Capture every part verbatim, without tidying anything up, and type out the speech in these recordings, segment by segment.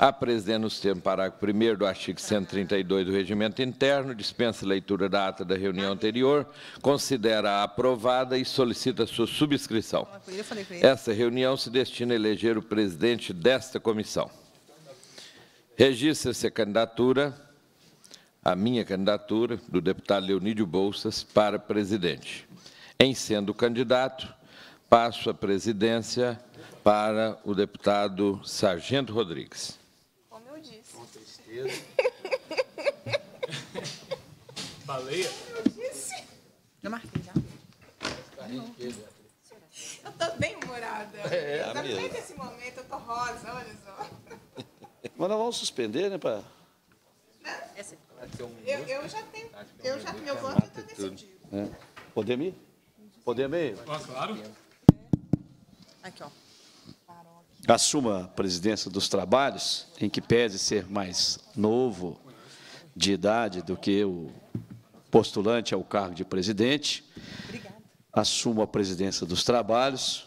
A presidente, nos termos do parágrafo primeiro do artigo cento e trinta e dois do Regimento Interno, dispensa a leitura da ata da reunião anterior, considera-a aprovada e solicita sua subscrição. Essa reunião se destina a eleger o presidente desta comissão. Registra-se a candidatura, a minha candidatura, do deputado Leonídio Bouças, para presidente. Em sendo candidato, passo a presidência para o deputado Sargento Rodrigues. Baleia? Eu disse. Eu marquei já. Eu tô bem humorada. É, é mesmo. Nesse momento eu tô rosa, olha só. Mas nós vamos suspender, né, para... Eu, eu já tenho... Eu já, meu voto está decidido. É. Podemos ir? Podemos ir? Ah, claro. Aqui, ó. Assuma a presidência dos trabalhos, em que pese ser mais novo de idade do que o postulante ao cargo de presidente. Obrigada. Assuma a presidência dos trabalhos.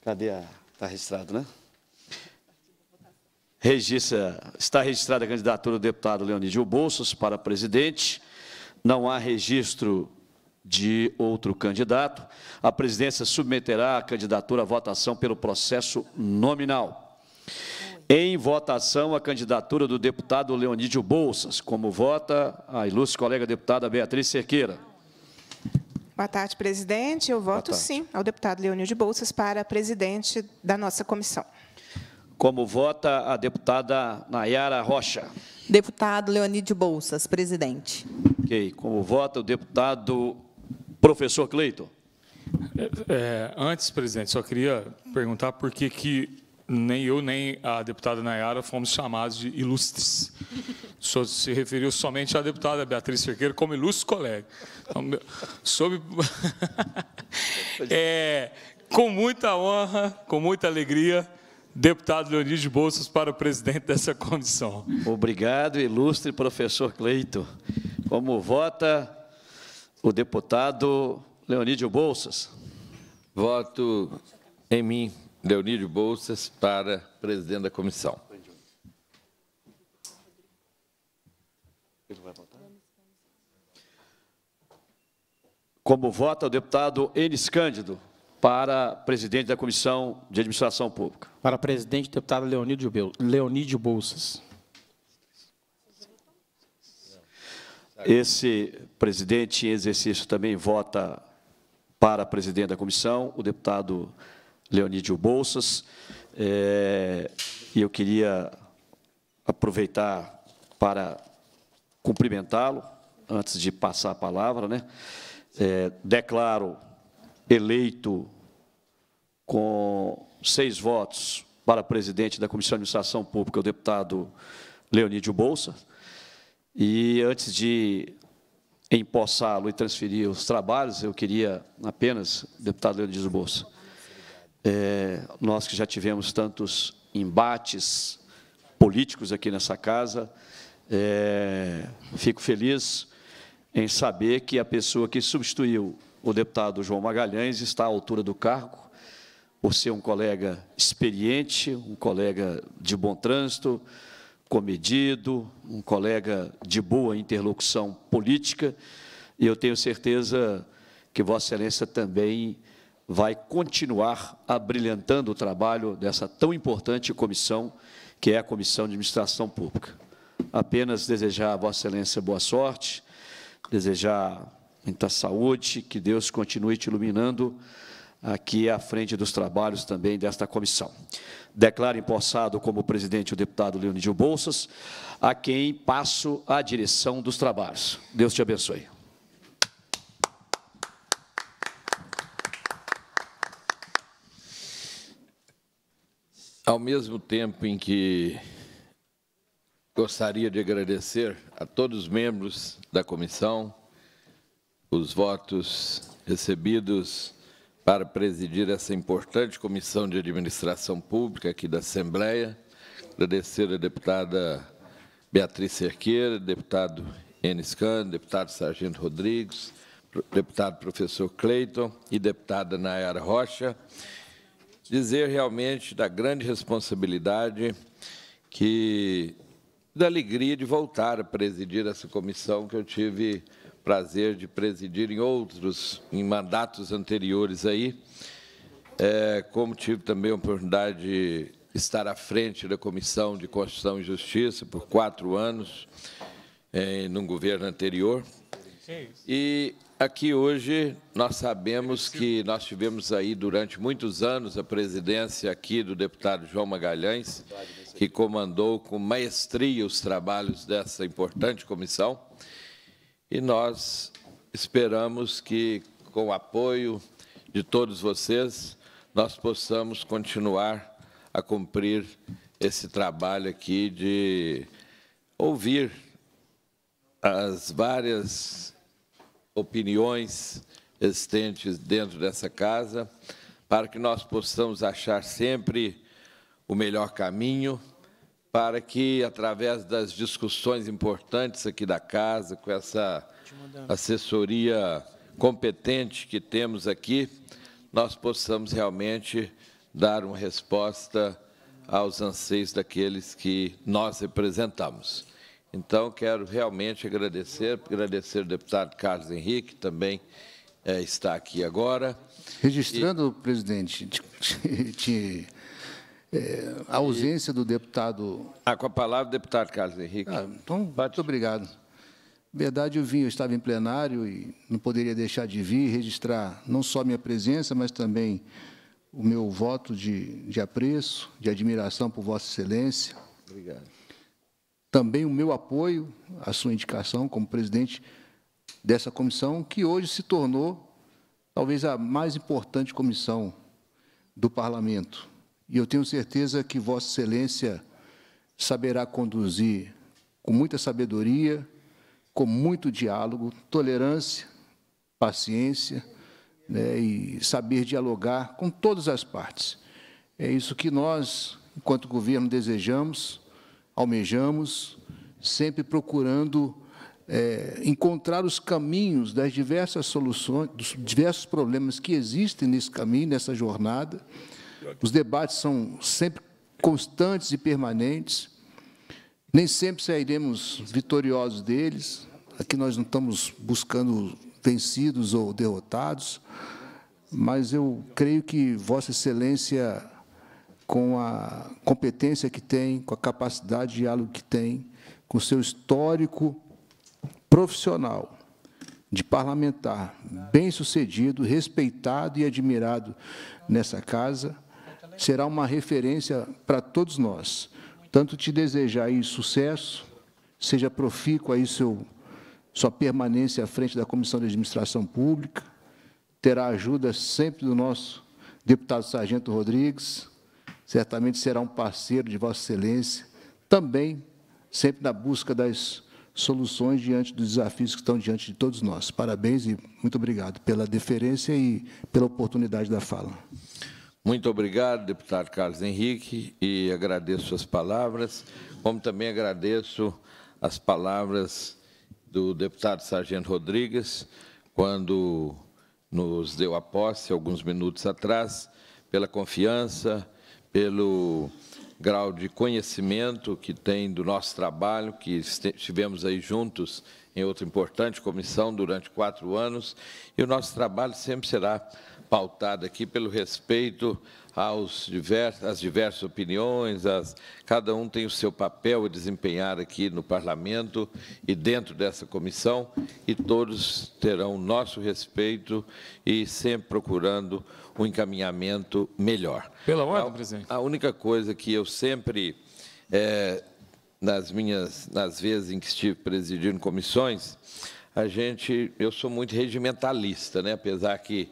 Cadê a... Está registrado, né? Registra, está registrada a candidatura do deputado Leonídio Bouças para presidente. Não há registro de outro candidato. A presidência submeterá a candidatura à votação pelo processo nominal. Em votação, a candidatura do deputado Leonídio Bouças. Como vota a ilustre colega deputada Beatriz Cerqueira. Boa tarde, presidente. Eu voto sim ao deputado Leonídio Bouças para presidente da nossa comissão. Como vota a deputada Nayara Rocha. Deputado Leonídio Bouças, presidente. Ok. Como vota o deputado... Professor Cleiton. É, antes, presidente, só queria perguntar por que que nem eu nem a deputada Nayara fomos chamados de ilustres. O senhor se referiu somente à deputada Beatriz Cerqueira como ilustre colega. Então, sob... é, com muita honra, com muita alegria, deputado Leonídio Bouças para o presidente dessa comissão. Obrigado, ilustre professor Cleito. Como vota... o deputado Leonídio Bouças. Voto em mim, Leonídio Bouças, para presidente da comissão. Como vota o deputado Enes Cândido, para presidente da Comissão de Administração Pública. Para presidente, deputado Leonídio Bouças. Esse presidente em exercício também vota para presidente da comissão, o deputado Leonídio Bouças. É, e eu queria aproveitar para cumprimentá-lo, antes de passar a palavra, né? É, declaro eleito com seis votos para presidente da Comissão de Administração Pública, o deputado Leonídio Bouças. E, antes de empossá-lo e transferir os trabalhos, eu queria apenas, deputado Leonídio Bouças, é, nós que já tivemos tantos embates políticos aqui nessa casa, é, fico feliz em saber que a pessoa que substituiu o deputado João Magalhães está à altura do cargo, por ser um colega experiente, um colega de bom trânsito, comedido, um colega de boa interlocução política, e eu tenho certeza que Vossa Excelência também vai continuar abrilhantando o trabalho dessa tão importante comissão, que é a Comissão de Administração Pública. Apenas desejar a Vossa Excelência boa sorte, desejar muita saúde, que Deus continue te iluminando aqui à frente dos trabalhos também desta comissão. Declaro empossado como presidente o deputado Leonídio Bouças, a quem passo a direção dos trabalhos. Deus te abençoe. Ao mesmo tempo em que gostaria de agradecer a todos os membros da comissão, os votos recebidos para presidir essa importante Comissão de Administração Pública aqui da Assembleia. Agradecer a deputada Beatriz Cerqueira, deputado Enes Cândido, deputado Sargento Rodrigues, deputado professor Cleiton e deputada Nayara Rocha, dizer realmente da grande responsabilidade que, da alegria de voltar a presidir essa comissão que eu tive prazer de presidir em outros, em mandatos anteriores aí, é, como tive também a oportunidade de estar à frente da Comissão de Constituição e Justiça por quatro anos, em, num governo anterior. E aqui hoje nós sabemos que nós tivemos aí durante muitos anos a presidência aqui do deputado João Magalhães, que comandou com maestria os trabalhos dessa importante comissão. E nós esperamos que, com o apoio de todos vocês, nós possamos continuar a cumprir esse trabalho aqui de ouvir as várias opiniões existentes dentro dessa casa, para que nós possamos achar sempre o melhor caminho, para que, através das discussões importantes aqui da casa, com essa assessoria competente que temos aqui, nós possamos realmente dar uma resposta aos anseios daqueles que nós representamos. Então, quero realmente agradecer, agradecer ao deputado Carlos Henrique, que também é, está aqui agora. Registrando, e... presidente, te, te, é, a ausência e... do deputado... Ah, com a palavra, deputado Carlos Henrique. Ah, então, Bate. muito obrigado. Na verdade, eu vim, eu estava em plenário e não poderia deixar de vir registrar não só minha presença, mas também o meu voto de, de apreço, de admiração por Vossa Excelência. Obrigado. Também o meu apoio à sua indicação como presidente dessa comissão, que hoje se tornou talvez a mais importante comissão do Parlamento. E eu tenho certeza que Vossa Excelência saberá conduzir com muita sabedoria, com muito diálogo, tolerância, paciência, né, e saber dialogar com todas as partes. É isso que nós, enquanto governo, desejamos, almejamos, sempre procurando é, encontrar os caminhos das diversas soluções, dos diversos problemas que existem nesse caminho, nessa jornada. Os debates são sempre constantes e permanentes. Nem sempre sairemos vitoriosos deles. Aqui nós não estamos buscando vencidos ou derrotados, mas eu creio que Vossa Excelência, com a competência que tem, com a capacidade de diálogo que tem, com o seu histórico profissional de parlamentar, bem-sucedido, respeitado e admirado nessa casa, será uma referência para todos nós. Tanto te desejar aí sucesso, seja profícuo aí seu, sua permanência à frente da Comissão de Administração Pública, terá ajuda sempre do nosso deputado Sargento Rodrigues, certamente será um parceiro de Vossa Excelência, também sempre na busca das soluções diante dos desafios que estão diante de todos nós. Parabéns e muito obrigado pela deferência e pela oportunidade da fala. Muito obrigado, deputado Carlos Henrique, e agradeço suas palavras, como também agradeço as palavras do deputado Sargento Rodrigues, quando nos deu a posse, alguns minutos atrás, pela confiança, pelo grau de conhecimento que tem do nosso trabalho, que estivemos aí juntos em outra importante comissão durante quatro anos, e o nosso trabalho sempre será pautado aqui pelo respeito aos diversos, às diversas opiniões, às, cada um tem o seu papel a desempenhar aqui no Parlamento e dentro dessa comissão, e todos terão o nosso respeito e sempre procurando um encaminhamento melhor. Pela ordem, presidente. A única coisa que eu sempre, é, nas minhas, nas vezes em que estive presidindo comissões, a gente, eu sou muito regimentalista, né? Apesar que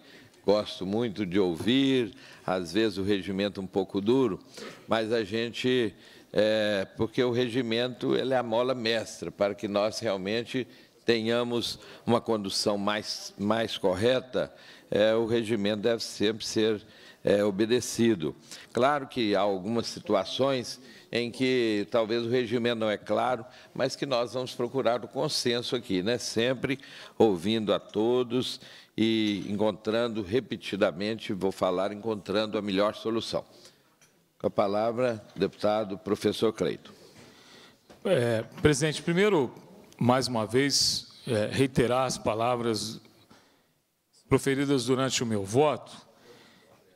gosto muito de ouvir, às vezes o regimento um pouco duro, mas a gente, é, porque o regimento ele é a mola mestra, para que nós realmente tenhamos uma condução mais, mais correta, é, o regimento deve sempre ser é, obedecido. Claro que há algumas situações em que talvez o regimento não é claro, mas que nós vamos procurar o consenso aqui, né? Sempre ouvindo a todos e encontrando repetidamente, vou falar, encontrando a melhor solução. Com a palavra, deputado professor Cleito. É, presidente, primeiro, mais uma vez, é, reiterar as palavras proferidas durante o meu voto,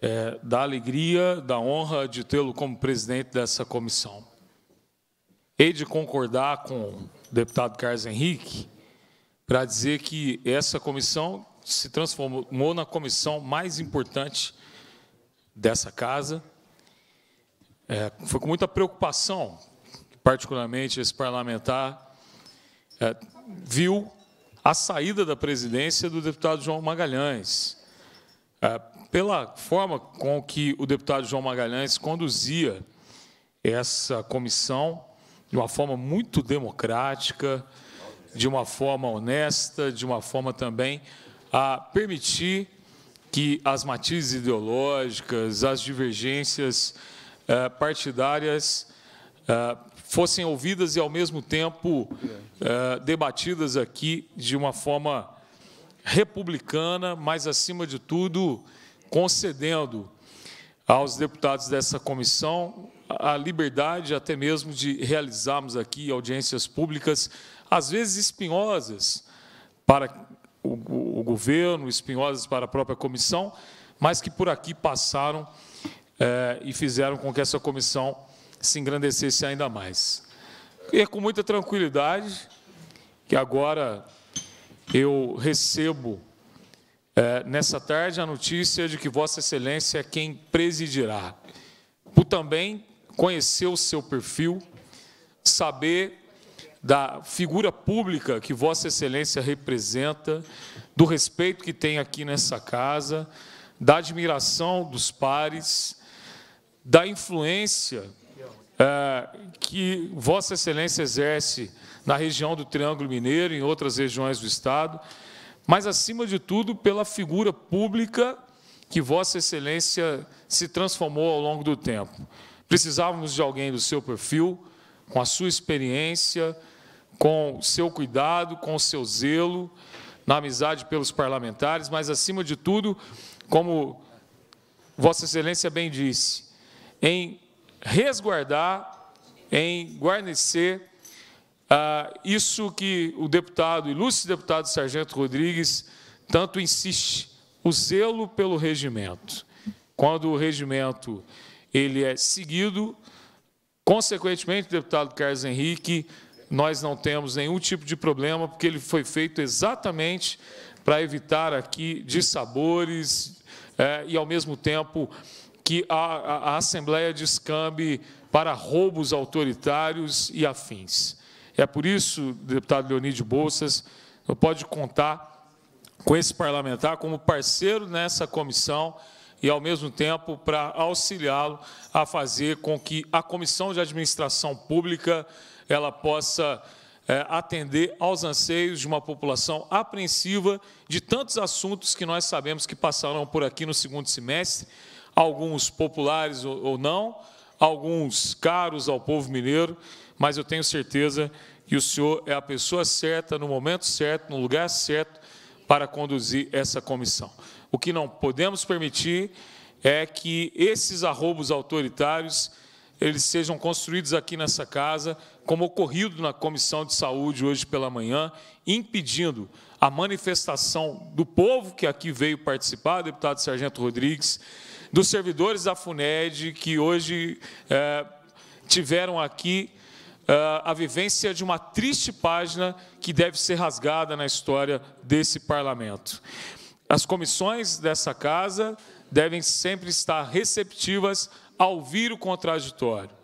é, da alegria, da honra de tê-lo como presidente dessa comissão. Hei de concordar com o deputado Carlos Henrique para dizer que essa comissão se transformou na comissão mais importante dessa casa. É, foi com muita preocupação, particularmente esse parlamentar, é, viu a saída da presidência do deputado João Magalhães, é, pela forma com que o deputado João Magalhães conduzia essa comissão de uma forma muito democrática, de uma forma honesta, de uma forma também a permitir que as matizes ideológicas, as divergências eh, partidárias eh, fossem ouvidas e, ao mesmo tempo, eh, debatidas aqui de uma forma republicana, mas, acima de tudo, concedendo aos deputados dessa comissão a liberdade até mesmo de realizarmos aqui audiências públicas, às vezes espinhosas para o, o governo, espinhosas para a própria comissão, mas que por aqui passaram é, e fizeram com que essa comissão se engrandecesse ainda mais. E é com muita tranquilidade que agora eu recebo, é, nessa tarde, a notícia de que Vossa Excelência é quem presidirá, por também conhecer o seu perfil, saber da figura pública que Vossa Excelência representa, do respeito que tem aqui nessa casa, da admiração dos pares, da influência é, que Vossa Excelência exerce na região do Triângulo Mineiro e em outras regiões do Estado, mas, acima de tudo, pela figura pública que Vossa Excelência se transformou ao longo do tempo. Precisávamos de alguém do seu perfil, com a sua experiência, com o seu cuidado, com o seu zelo, na amizade pelos parlamentares, mas, acima de tudo, como Vossa Excelência bem disse, em resguardar, em guarnecer ah, isso que o deputado, ilustre deputado Sargento Rodrigues, tanto insiste, o zelo pelo regimento. Quando o regimento ele é seguido, consequentemente, deputado Carlos Henrique, nós não temos nenhum tipo de problema, porque ele foi feito exatamente para evitar aqui dissabores é, e, ao mesmo tempo, que a, a, a Assembleia descambe para roubos autoritários e afins. É por isso, deputado Leonídio Bouças, eu pode contar com esse parlamentar como parceiro nessa comissão, e, ao mesmo tempo, para auxiliá-lo a fazer com que a Comissão de Administração Pública ela possa é, atender aos anseios de uma população apreensiva de tantos assuntos que nós sabemos que passaram por aqui no segundo semestre, alguns populares ou não, alguns caros ao povo mineiro, mas eu tenho certeza que o senhor é a pessoa certa, no momento certo, no lugar certo, para conduzir essa comissão. O que não podemos permitir é que esses arroubos autoritários eles sejam construídos aqui nessa casa, como ocorrido na Comissão de Saúde hoje pela manhã, impedindo a manifestação do povo que aqui veio participar, deputado Sargento Rodrigues, dos servidores da Funed, que hoje é, tiveram aqui é, a vivência de uma triste página que deve ser rasgada na história desse parlamento. As comissões dessa casa devem sempre estar receptivas a ouvir o contraditório,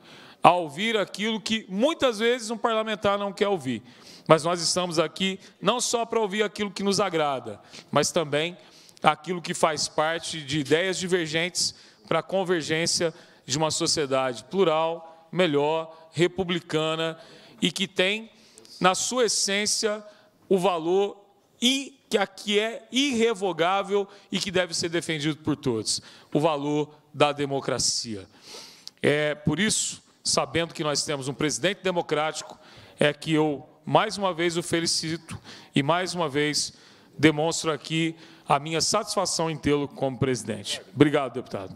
a ouvir aquilo que muitas vezes um parlamentar não quer ouvir. Mas nós estamos aqui não só para ouvir aquilo que nos agrada, mas também aquilo que faz parte de ideias divergentes para a convergência de uma sociedade plural, melhor, republicana e que tem, na sua essência, o valor e que aqui é irrevogável e que deve ser defendido por todos, o valor da democracia. É por isso, sabendo que nós temos um presidente democrático, é que eu, mais uma vez, o felicito e, mais uma vez, demonstro aqui a minha satisfação em tê-lo como presidente. Obrigado, deputado.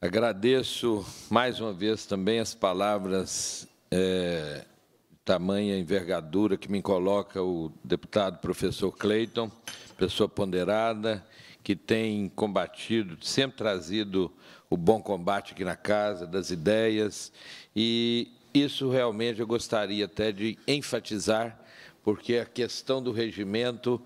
Agradeço mais uma vez também as palavras é, tamanha envergadura que me coloca o deputado professor Cleiton, pessoa ponderada, que tem combatido, sempre trazido o bom combate aqui na casa, das ideias, e isso realmente eu gostaria até de enfatizar, porque a questão do regimento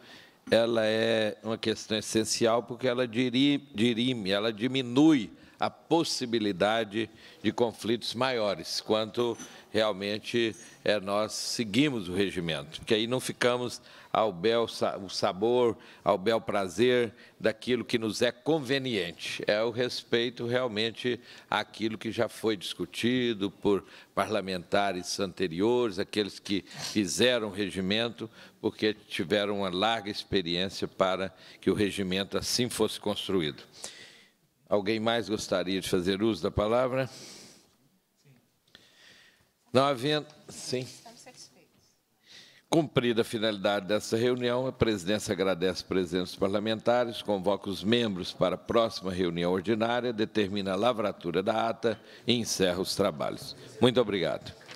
ela é uma questão essencial, porque ela dirime, ela diminui a possibilidade de conflitos maiores, quanto realmente é, nós seguimos o regimento, porque aí não ficamos ao bel sabor, ao bel prazer daquilo que nos é conveniente, é o respeito realmente àquilo que já foi discutido por parlamentares anteriores, aqueles que fizeram o regimento, porque tiveram uma larga experiência para que o regimento assim fosse construído. Alguém mais gostaria de fazer uso da palavra? Sim. Não havendo... Sim. Estamos satisfeitos. Cumprida a finalidade dessa reunião, a presidência agradece a presença dos parlamentares, convoca os membros para a próxima reunião ordinária, determina a lavratura da ata e encerra os trabalhos. Muito obrigado.